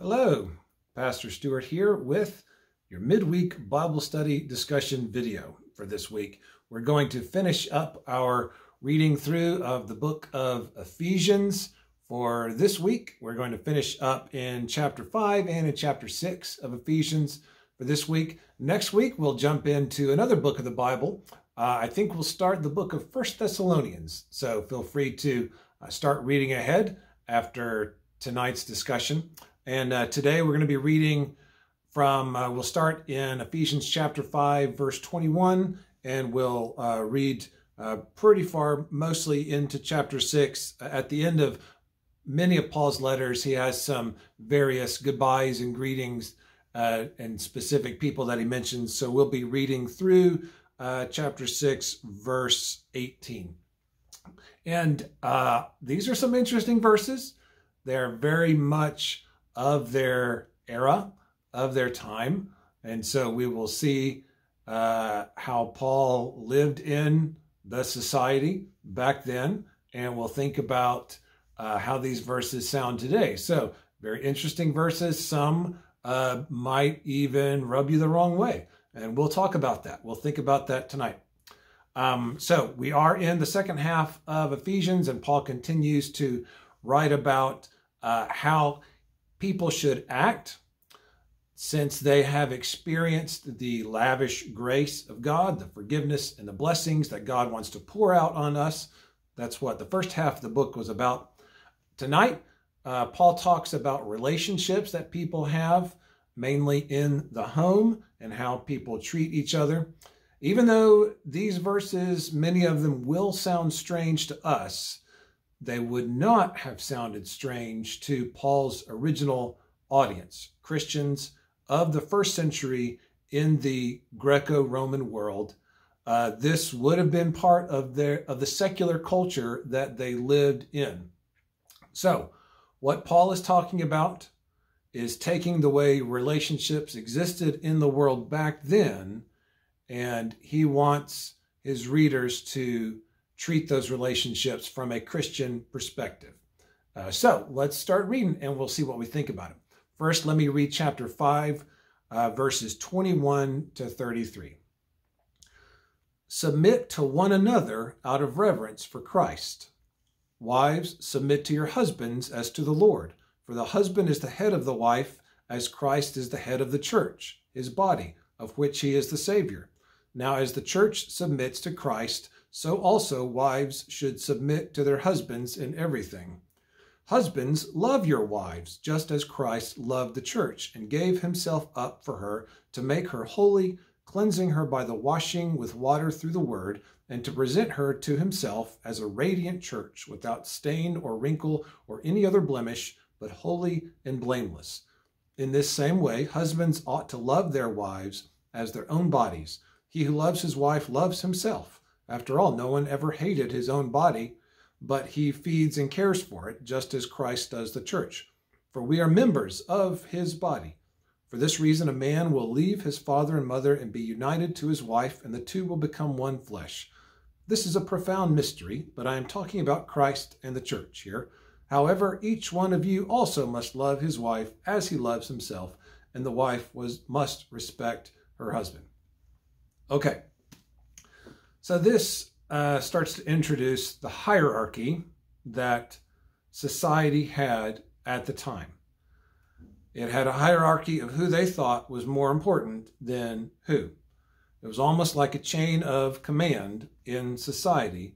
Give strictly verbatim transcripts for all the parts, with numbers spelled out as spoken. Hello, Pastor Stewart here with your midweek Bible study discussion video for this week. We're going to finish up our reading through of the book of Ephesians for this week. We're going to finish up in chapter five and in chapter six of Ephesians for this week. Next week, we'll jump into another book of the Bible. Uh, I think we'll start the book of First Thessalonians, so feel free to uh, start reading ahead after tonight's discussion. And uh, today we're going to be reading from, uh, we'll start in Ephesians chapter five, verse twenty-one, and we'll uh, read uh, pretty far, mostly into chapter six. At the end of many of Paul's letters, he has some various goodbyes and greetings uh, and specific people that he mentions. So we'll be reading through uh, chapter six, verse eighteen. And uh, these are some interesting verses. They're very much of their era, of their time. And so we will see uh, how Paul lived in the society back then, and we'll think about uh, how these verses sound today. So very interesting verses. Some uh, might even rub you the wrong way, and we'll talk about that. We'll think about that tonight. Um, so we are in the second half of Ephesians, and Paul continues to write about uh, how people should act since they have experienced the lavish grace of God, the forgiveness and the blessings that God wants to pour out on us. That's what the first half of the book was about. Tonight, uh, Paul talks about relationships that people have, mainly in the home, and how people treat each other. Even though these verses, many of them will sound strange to us, they would not have sounded strange to Paul's original audience, Christians of the first century in the Greco-Roman world. Uh, this would have been part of their of the secular culture that they lived in. So, what Paul is talking about is taking the way relationships existed in the world back then, and he wants his readers to treat those relationships from a Christian perspective. Uh, so let's start reading and we'll see what we think about it. First, let me read chapter five, uh, verses twenty-one to thirty-three. Submit to one another out of reverence for Christ. Wives, submit to your husbands as to the Lord. For the husband is the head of the wife, as Christ is the head of the church, his body, of which he is the Savior. Now as the church submits to Christ, so also wives should submit to their husbands in everything. Husbands, love your wives, just as Christ loved the church and gave himself up for her to make her holy, cleansing her by the washing with water through the word, and to present her to himself as a radiant church without stain or wrinkle or any other blemish, but holy and blameless. In this same way, husbands ought to love their wives as their own bodies. He who loves his wife loves himself. After all, no one ever hated his own body, but he feeds and cares for it, just as Christ does the church. For we are members of his body. For this reason, a man will leave his father and mother and be united to his wife, and the two will become one flesh. This is a profound mystery, but I am talking about Christ and the church here. However, each one of you also must love his wife as he loves himself, and the wife was, must respect her husband. Okay. So this uh, starts to introduce the hierarchy that society had at the time. It had a hierarchy of who they thought was more important than who. It was almost like a chain of command in society.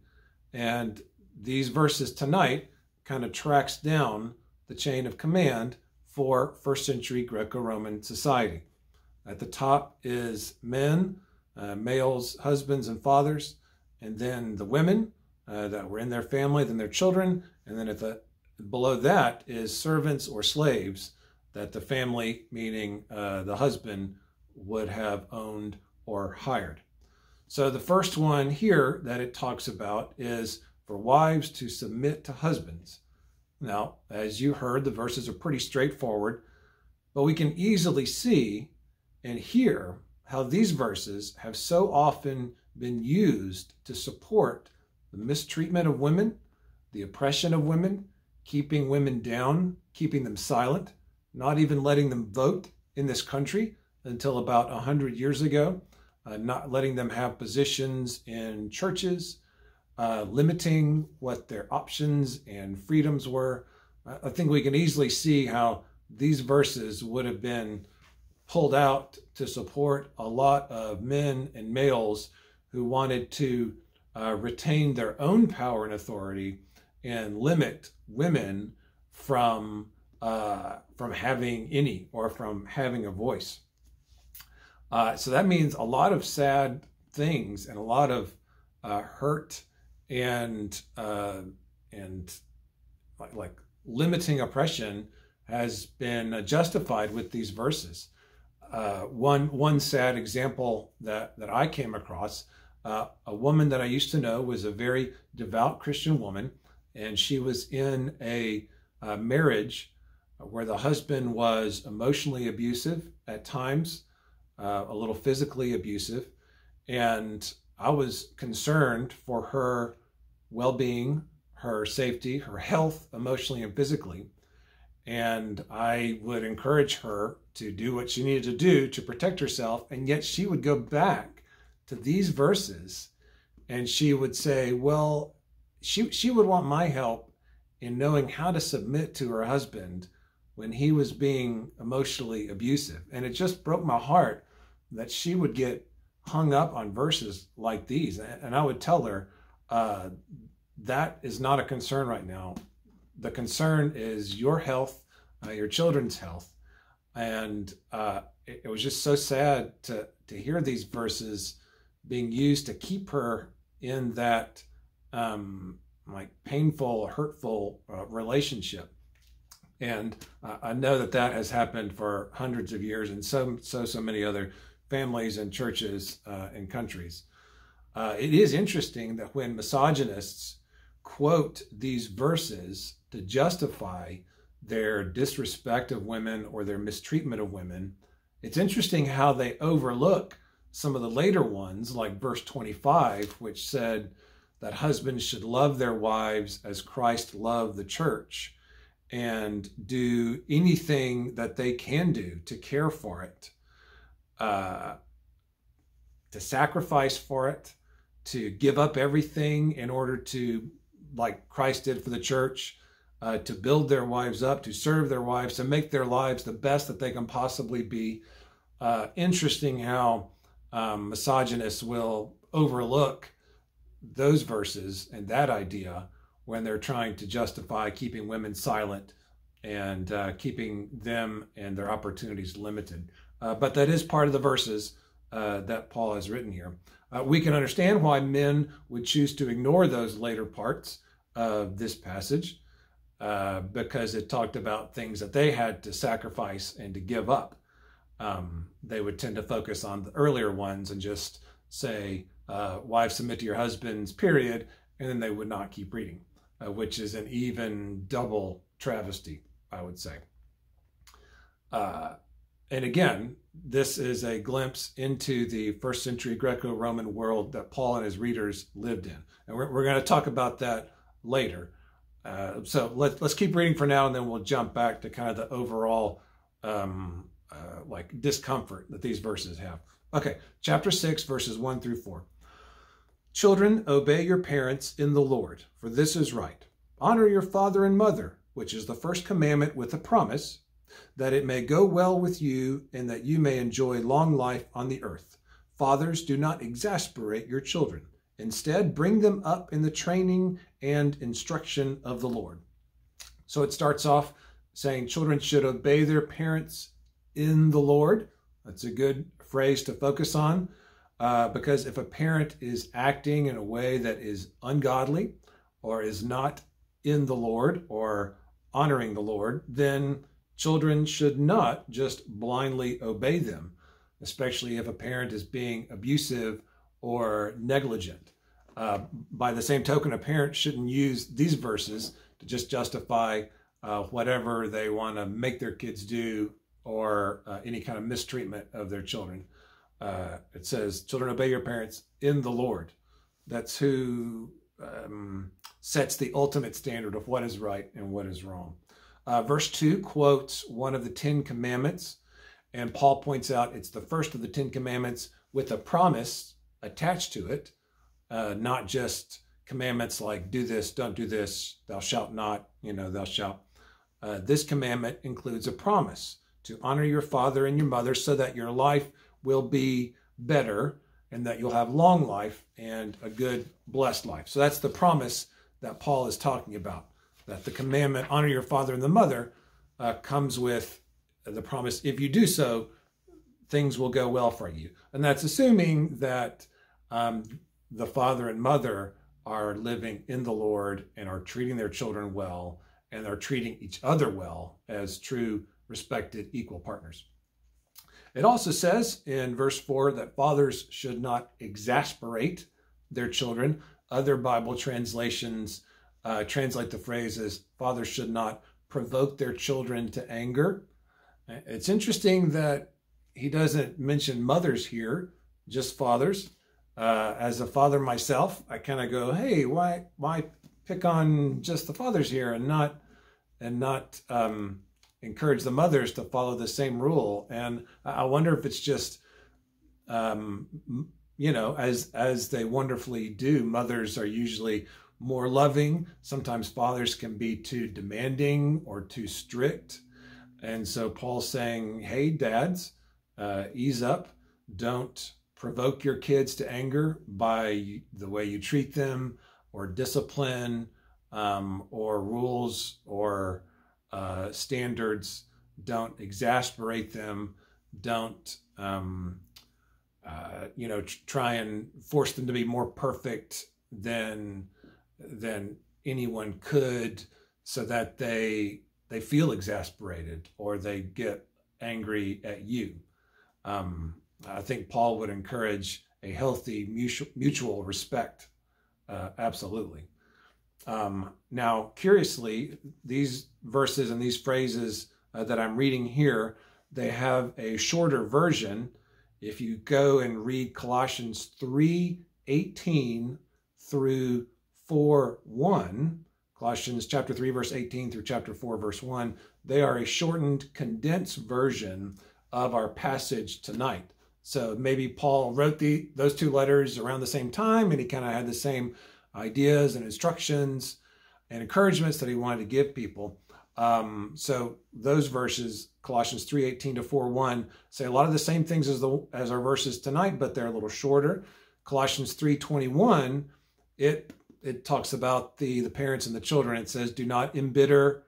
And these verses tonight kind of tracks down the chain of command for first century Greco-Roman society. At the top is men. Uh, males, husbands, and fathers, and then the women uh, that were in their family, then their children, and then at the below that is servants or slaves that the family, meaning uh, the husband, would have owned or hired. So the first one here that it talks about is for wives to submit to husbands. Now, as you heard, the verses are pretty straightforward, but we can easily see and hear how these verses have so often been used to support the mistreatment of women, the oppression of women, keeping women down, keeping them silent, not even letting them vote in this country until about one hundred years ago, uh, not letting them have positions in churches, uh, limiting what their options and freedoms were. I think we can easily see how these verses would have been pulled out to support a lot of men and males who wanted to uh, retain their own power and authority and limit women from uh, from having any or from having a voice. Uh, so that means a lot of sad things and a lot of uh, hurt and uh, and like, like limiting oppression has been justified with these verses. Uh, one one sad example that, that I came across, uh, a woman that I used to know was a very devout Christian woman, and she was in a, a marriage where the husband was emotionally abusive at times, uh, a little physically abusive, and I was concerned for her well-being, her safety, her health, emotionally and physically. And I would encourage her to do what she needed to do to protect herself. And yet she would go back to these verses and she would say, well, she, she would want my help in knowing how to submit to her husband when he was being emotionally abusive. And it just broke my heart that she would get hung up on verses like these. And I would tell her, uh, that is not a concern right now. The concern is your health, uh, your children's health. And uh, it, it was just so sad to, to hear these verses being used to keep her in that um, like painful, hurtful uh, relationship. And uh, I know that that has happened for hundreds of years in so, so, so many other families and churches uh, and countries. Uh, it is interesting that when misogynists quote these verses to justify their disrespect of women or their mistreatment of women, it's interesting how they overlook some of the later ones, like verse twenty-five, which said that husbands should love their wives as Christ loved the church and do anything that they can do to care for it, uh, to sacrifice for it, to give up everything in order to, like Christ did for the church, uh, to build their wives up, to serve their wives, to make their lives the best that they can possibly be. Uh, interesting how um, misogynists will overlook those verses and that idea when they're trying to justify keeping women silent and uh, keeping them and their opportunities limited. Uh, but that is part of the verses uh, that Paul has written here. Uh, we can understand why men would choose to ignore those later parts of this passage uh, because it talked about things that they had to sacrifice and to give up. Um, they would tend to focus on the earlier ones and just say, uh, wives submit to your husbands, period, and then they would not keep reading, uh, which is an even double travesty, I would say. Uh, and again, this is a glimpse into the first century Greco-Roman world that Paul and his readers lived in. And we're, we're going to talk about that later. Uh, so let, let's keep reading for now, and then we'll jump back to kind of the overall um, uh, like discomfort that these verses have. Okay, chapter six, verses one through four. Children, obey your parents in the Lord, for this is right. Honor your father and mother, which is the first commandment with a promise, that it may go well with you and that you may enjoy long life on the earth. Fathers, do not exasperate your children. Instead, bring them up in the training and instruction of the Lord. So it starts off saying children should obey their parents in the Lord. That's a good phrase to focus on uh, because if a parent is acting in a way that is ungodly or is not in the Lord or honoring the Lord, then children should not just blindly obey them, especially if a parent is being abusive or negligent. Uh, by the same token, a parent shouldn't use these verses to just justify uh, whatever they want to make their kids do or uh, any kind of mistreatment of their children. Uh, it says, children, obey your parents in the Lord. That's who um, sets the ultimate standard of what is right and what is wrong. Uh, verse two quotes one of the Ten Commandments, and Paul points out it's the first of the Ten Commandments with a promise attached to it, uh, not just commandments like do this, don't do this, thou shalt not, you know, thou shalt. Uh, this commandment includes a promise to honor your father and your mother so that your life will be better and that you'll have long life and a good, blessed life. So that's the promise that Paul is talking about, that the commandment, honor your father and the mother, uh, comes with the promise, if you do so, things will go well for you. And that's assuming that um, the father and mother are living in the Lord and are treating their children well and are treating each other well as true, respected, equal partners. It also says in verse four that fathers should not exasperate their children. Other Bible translations uh, translate the phrase as fathers should not provoke their children to anger. It's interesting that he doesn't mention mothers here, just fathers. Uh, as a father myself, I kind of go, hey, why why pick on just the fathers here and not and not um, encourage the mothers to follow the same rule? And I wonder if it's just, um, you know, as as they wonderfully do, mothers are usually more loving. Sometimes fathers can be too demanding or too strict. And so Paul's saying, hey, dads, uh, ease up. Don't provoke your kids to anger by the way you treat them or discipline um, or rules or uh, standards. Don't exasperate them. Don't, um, uh, you know, try and force them to be more perfect than, than anyone could so that they... they feel exasperated or they get angry at you. Um, I think Paul would encourage a healthy mutual, mutual respect. Uh, absolutely. Um, now, curiously, these verses and these phrases uh, that I'm reading here, they have a shorter version. If you go and read Colossians three eighteen through four one, Colossians chapter three, verse eighteen through chapter four, verse one, they are a shortened, condensed version of our passage tonight. So maybe Paul wrote the, those two letters around the same time, and he kind of had the same ideas and instructions and encouragements that he wanted to give people. Um, so those verses, Colossians three eighteen to four one, say a lot of the same things as, the, as our verses tonight, but they're a little shorter. Colossians three twenty-one, it... it talks about the, the parents and the children. It says, do not embitter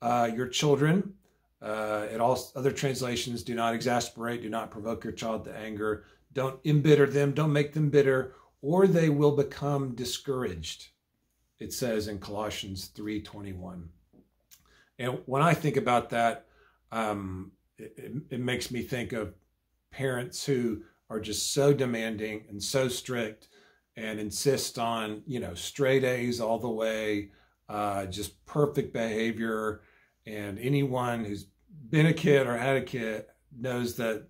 uh, your children. Uh, it also, other translations, do not exasperate, do not provoke your child to anger. Don't embitter them, don't make them bitter, or they will become discouraged, it says in Colossians three twenty-one. And when I think about that, um, it, it, it makes me think of parents who are just so demanding and so strict and insist on, you know, straight A's all the way, uh, just perfect behavior. And anyone who's been a kid or had a kid knows that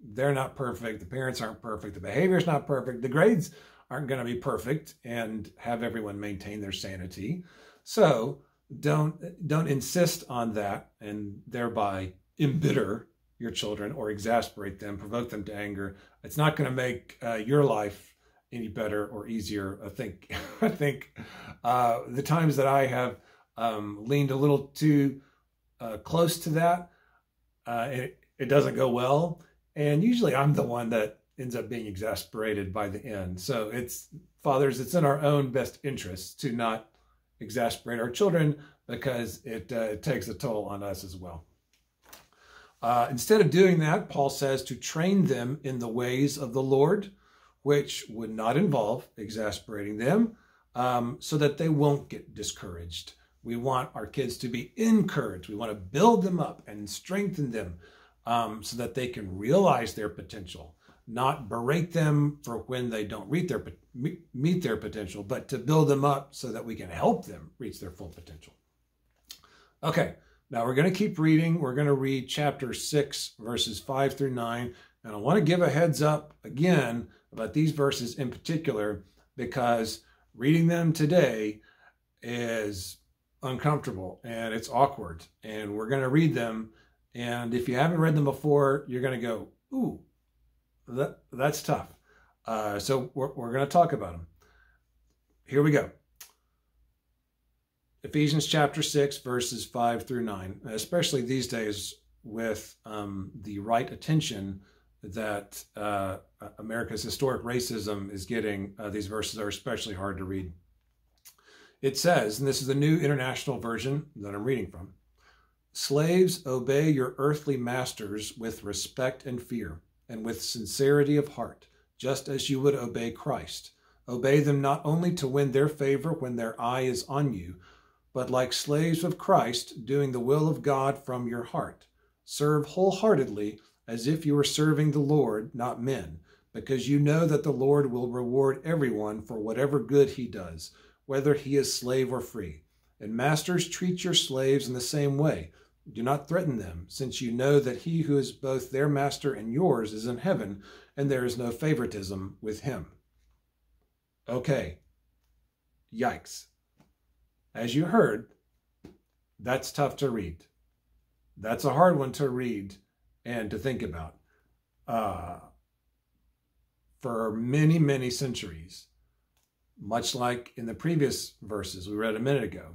they're not perfect. The parents aren't perfect. The behavior's not perfect. The grades aren't going to be perfect and have everyone maintain their sanity. So don't, don't insist on that and thereby embitter your children or exasperate them, provoke them to anger. It's not going to make uh, your life any better or easier. I think I think uh, the times that I have um, leaned a little too uh, close to that, uh, it, it doesn't go well. And usually I'm the one that ends up being exasperated by the end. So it's, fathers, it's in our own best interest to not exasperate our children because it, uh, it takes a toll on us as well. Uh, instead of doing that, Paul says to train them in the ways of the Lord, which would not involve exasperating them, um, so that they won't get discouraged. We want our kids to be encouraged. We want to build them up and strengthen them um, so that they can realize their potential, not berate them for when they don't reach their, meet their potential, but to build them up so that we can help them reach their full potential. Okay, now we're going to keep reading. We're going to read chapter six, verses five through nine. And I want to give a heads up again about these verses in particular, because reading them today is uncomfortable and it's awkward, and we're going to read them. And if you haven't read them before, you're going to go, ooh, that, that's tough. Uh, so we're, we're going to talk about them. Here we go. Ephesians chapter six, verses five through nine, especially these days with um, the right attention that uh, America's historic racism is getting. Uh, these verses are especially hard to read. It says, and this is the New International Version that I'm reading from, "Slaves, obey your earthly masters with respect and fear, and with sincerity of heart, just as you would obey Christ. Obey them not only to win their favor when their eye is on you, but like slaves of Christ, doing the will of God from your heart. Serve wholeheartedly as if you were serving the Lord, not men, because you know that the Lord will reward everyone for whatever good he does, whether he is slave or free. And masters, treat your slaves in the same way. Do not threaten them, since you know that he who is both their master and yours is in heaven, and there is no favoritism with him." Okay, yikes. As you heard, that's tough to read. That's a hard one to read and to think about. Uh, for many, many centuries, much like in the previous verses we read a minute ago,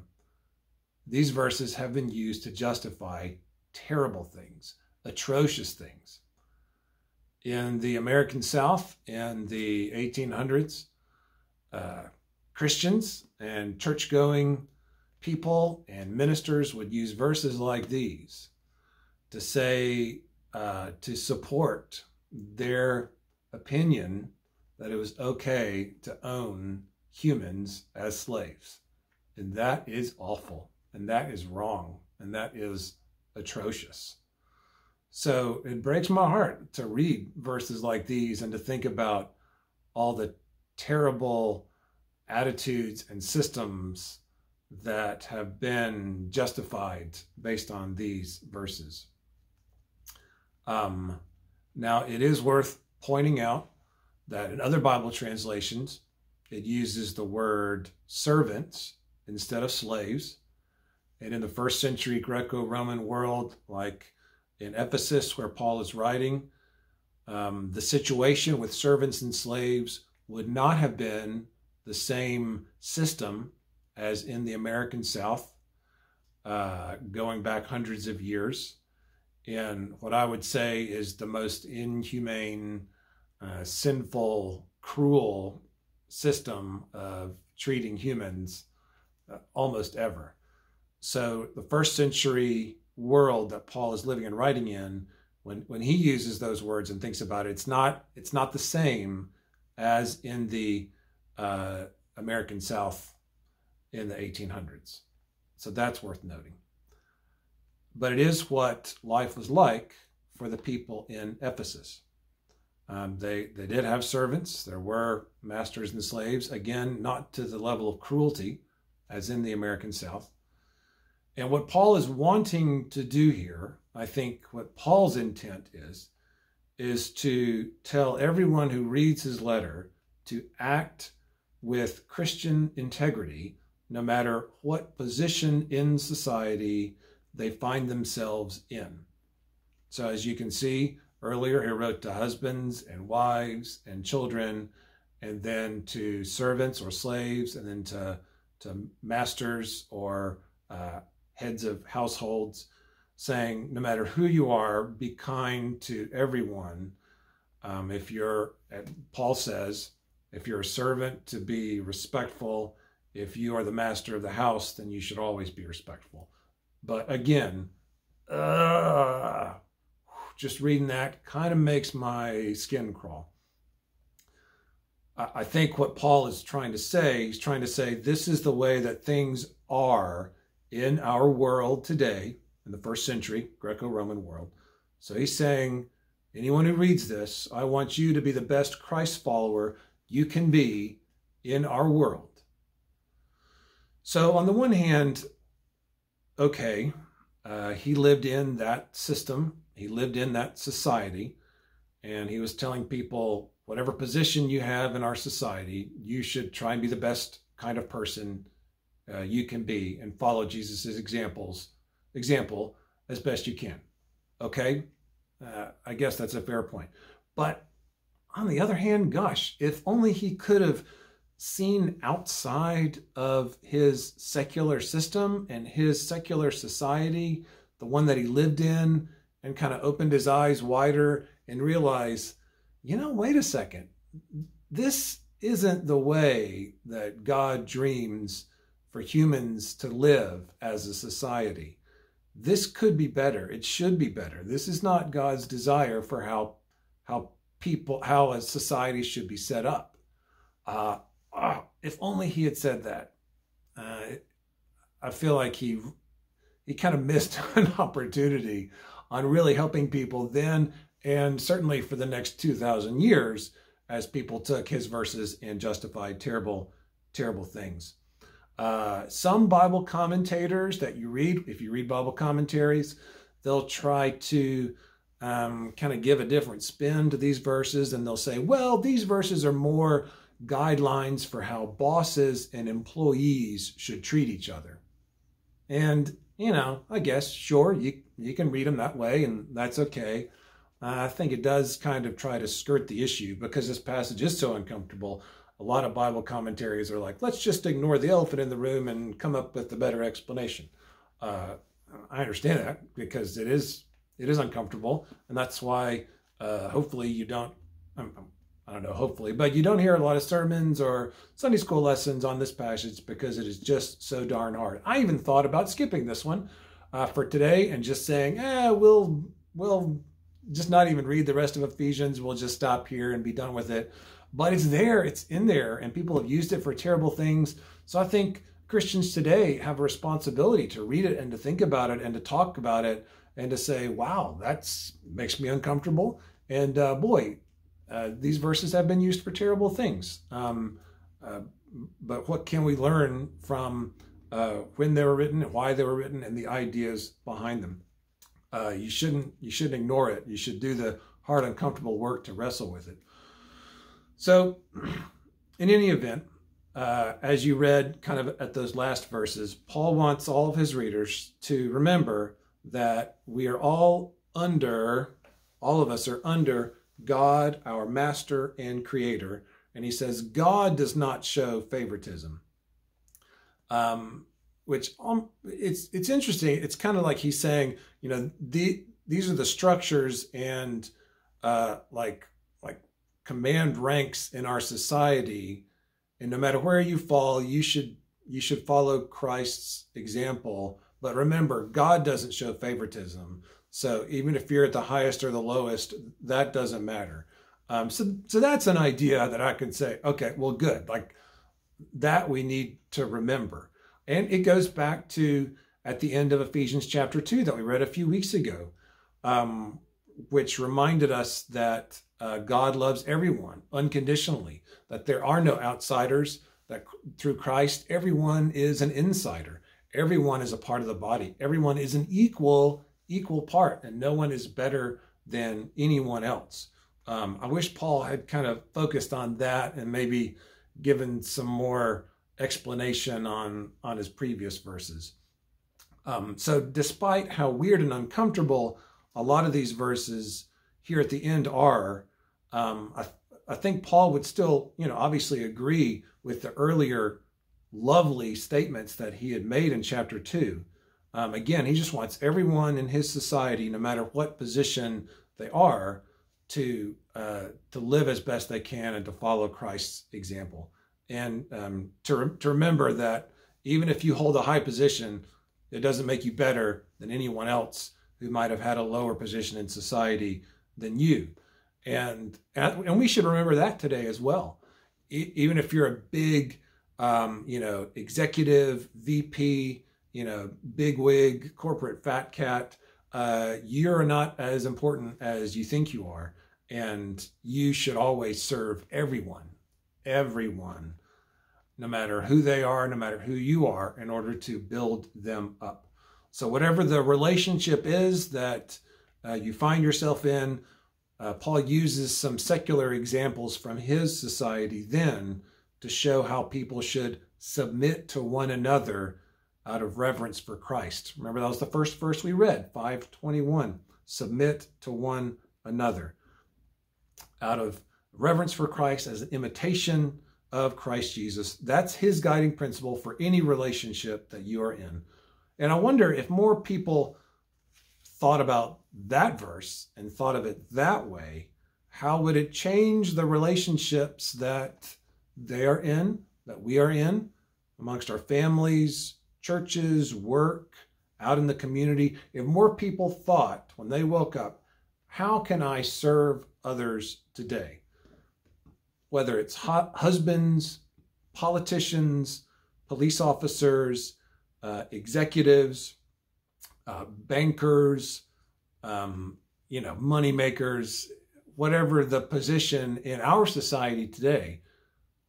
these verses have been used to justify terrible things, atrocious things. In the American South in the eighteen hundreds, Uh, Christians and church-going people and ministers would use verses like these to say, uh, to support their opinion that it was okay to own humans as slaves. And that is awful. And that is wrong. And that is atrocious. So it breaks my heart to read verses like these and to think about all the terrible attitudes and systems that have been justified based on these verses. Um, now, it is worth pointing out that in other Bible translations, it uses the word servants instead of slaves. And in the first century Greco-Roman world, like in Ephesus, where Paul is writing, um, the situation with servants and slaves would not have been the same system as in the American South, uh, going back hundreds of years, in what I would say is the most inhumane, uh, sinful, cruel system of treating humans uh, almost ever. So the first century world that Paul is living and writing in, when, when he uses those words and thinks about it, it's not, it's not the same as in the uh, American South in the eighteen hundreds. So that's worth noting. But it is what life was like for the people in Ephesus. Um, they, they did have servants. There were masters and slaves. Again, not to the level of cruelty as in the American South. And what Paul is wanting to do here, I think what Paul's intent is, is to tell everyone who reads his letter to act with Christian integrity, no matter what position in society they find themselves in. So as you can see earlier, he wrote to husbands and wives and children, and then to servants or slaves, and then to, to masters or uh, heads of households, saying, no matter who you are, be kind to everyone. Um, if you're, Paul says, if you're a servant, to be respectful. If you are the master of the house, then you should always be respectful. But again, uh, just reading that kind of makes my skin crawl. I, I think what Paul is trying to say, he's trying to say, this is the way that things are in our world today, in the first century Greco-Roman world. So he's saying, anyone who reads this, I want you to be the best Christ follower you can be in our world. So on the one hand, okay, uh, he lived in that system. He lived in that society. And he was telling people, whatever position you have in our society, you should try and be the best kind of person uh, you can be and follow Jesus's examples, example as best you can. Okay? Uh, I guess that's a fair point. But on the other hand, gosh, if only he could have seen outside of his secular system and his secular society, the one that he lived in, and kind of opened his eyes wider and realized, you know, wait a second, this isn't the way that God dreams for humans to live as a society. This could be better. It should be better. This is not God's desire for how how people, how a society should be set up. Uh, oh, if only he had said that. Uh, I feel like he he kind of missed an opportunity on really helping people then, and certainly for the next two thousand years, as people took his verses and justified terrible, terrible things. Uh, some Bible commentators that you read, if you read Bible commentaries, they'll try to um, kind of give a different spin to these verses, and they'll say, well, these verses are more guidelines for how bosses and employees should treat each other. And, you know, I guess, sure, you, you can read them that way, and that's okay. Uh, I think it does kind of try to skirt the issue because this passage is so uncomfortable. A lot of Bible commentaries are like, let's just ignore the elephant in the room and come up with a better explanation. Uh, I understand that because it is it is uncomfortable, and that's why uh, hopefully you don't, I don't know, hopefully, but you don't hear a lot of sermons or Sunday school lessons on this passage because it is just so darn hard. I even thought about skipping this one uh, for today and just saying, eh, we'll, we'll, just not even read the rest of Ephesians. We'll just stop here and be done with it. But it's there, it's in there, and people have used it for terrible things. So I think Christians today have a responsibility to read it and to think about it and to talk about it and to say, wow, that makes me uncomfortable. And uh, boy, uh, these verses have been used for terrible things. Um, uh, but what can we learn from uh, when they were written, and why they were written, and the ideas behind them? Uh, you shouldn't you shouldn't ignore it. You should do the hard, uncomfortable work to wrestle with it. So, in any event, uh, as you read kind of at those last verses, Paul wants all of his readers to remember that we are all under, all of us are under God, our master and creator. And he says, God does not show favoritism. Um, which um, it's it's interesting. It's kind of like he's saying, you know, the, these are the structures and uh, like like command ranks in our society, and no matter where you fall, you should you should follow Christ's example. But remember, God doesn't show favoritism. So even if you're at the highest or the lowest, that doesn't matter. Um, so so that's an idea that I could say, okay, well, good. Like that we need to remember. And it goes back to at the end of Ephesians chapter two that we read a few weeks ago, um, which reminded us that uh, God loves everyone unconditionally, that there are no outsiders, that through Christ, everyone is an insider. Everyone is a part of the body. Everyone is an equal, equal part, and no one is better than anyone else. Um, I wish Paul had kind of focused on that and maybe given some more explanation on on his previous verses. Um, so despite how weird and uncomfortable a lot of these verses here at the end are, um, I, I think Paul would still, you know, obviously agree with the earlier lovely statements that he had made in chapter two. Um, again, he just wants everyone in his society, no matter what position they are, to uh, to live as best they can and to follow Christ's example. And um, to, re to remember that even if you hold a high position, it doesn't make you better than anyone else who might have had a lower position in society than you. And, and we should remember that today as well. E even if you're a big, um, you know, executive, V P, you know, bigwig, corporate fat cat, uh, you're not as important as you think you are. And you should always serve everyone, everyone. No matter who they are, no matter who you are, in order to build them up. So whatever the relationship is that uh, you find yourself in, uh, Paul uses some secular examples from his society then to show how people should submit to one another out of reverence for Christ. Remember, that was the first verse we read, five twenty-one. Submit to one another out of reverence for Christ as an imitation of Christ Jesus. That's his guiding principle for any relationship that you are in. And I wonder if more people thought about that verse and thought of it that way, how would it change the relationships that they are in, that we are in, amongst our families, churches, work, out in the community? If more people thought when they woke up, how can I serve others today? Whether it's husbands, politicians, police officers, uh, executives, uh, bankers, um, you know, money makers, whatever the position in our society today,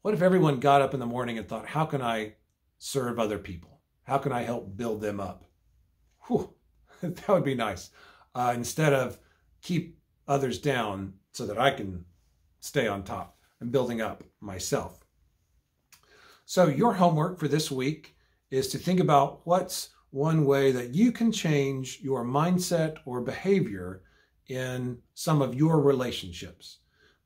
what if everyone got up in the morning and thought, how can I serve other people? How can I help build them up? Whew, that would be nice. Uh, instead of keep others down so that I can stay on top and building up myself. So your homework for this week is to think about what's one way that you can change your mindset or behavior in some of your relationships,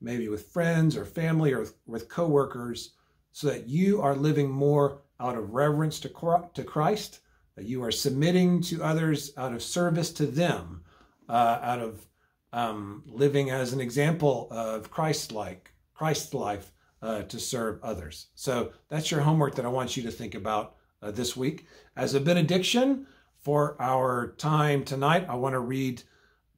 maybe with friends or family or with coworkers, so that you are living more out of reverence to Christ, that you are submitting to others out of service to them, uh, out of um, living as an example of Christ-like, Christ's life uh, to serve others. So that's your homework that I want you to think about uh, this week. As a benediction for our time tonight, I want to read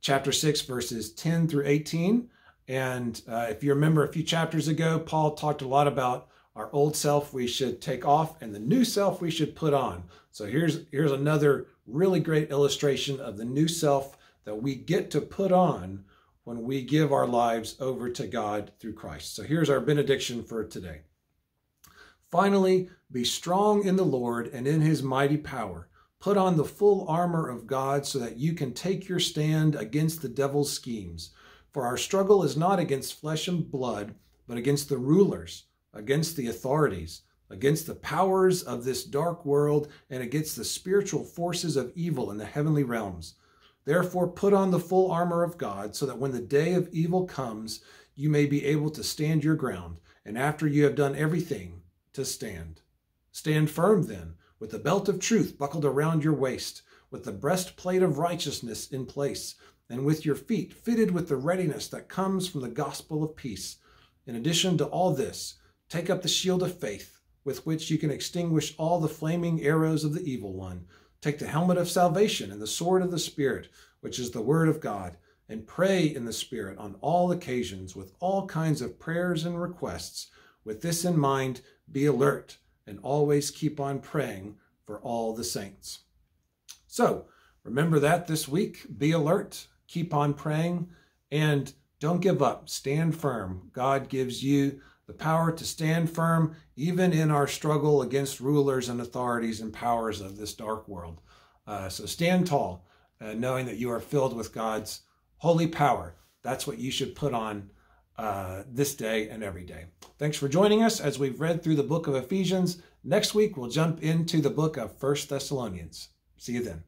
chapter six, verses ten through eighteen. And uh, if you remember a few chapters ago, Paul talked a lot about our old self we should take off and the new self we should put on. So here's, here's another really great illustration of the new self that we get to put on when we give our lives over to God through Christ. So here's our benediction for today. Finally, be strong in the Lord and in his mighty power. Put on the full armor of God so that you can take your stand against the devil's schemes. For our struggle is not against flesh and blood, but against the rulers, against the authorities, against the powers of this dark world, and against the spiritual forces of evil in the heavenly realms. Therefore, put on the full armor of God so that when the day of evil comes, you may be able to stand your ground. And after you have done everything, to stand. Stand firm then, with the belt of truth buckled around your waist, with the breastplate of righteousness in place, and with your feet fitted with the readiness that comes from the gospel of peace. In addition to all this, take up the shield of faith, with which you can extinguish all the flaming arrows of the evil one. Take the helmet of salvation and the sword of the Spirit, which is the word of God, and pray in the Spirit on all occasions with all kinds of prayers and requests. With this in mind, be alert and always keep on praying for all the saints. So remember that this week. Be alert, keep on praying, and don't give up. Stand firm. God gives you the power to stand firm, even in our struggle against rulers and authorities and powers of this dark world. Uh, so stand tall, uh, knowing that you are filled with God's holy power. That's what you should put on uh, this day and every day. Thanks for joining us as we've read through the book of Ephesians. Next week, we'll jump into the book of First Thessalonians. See you then.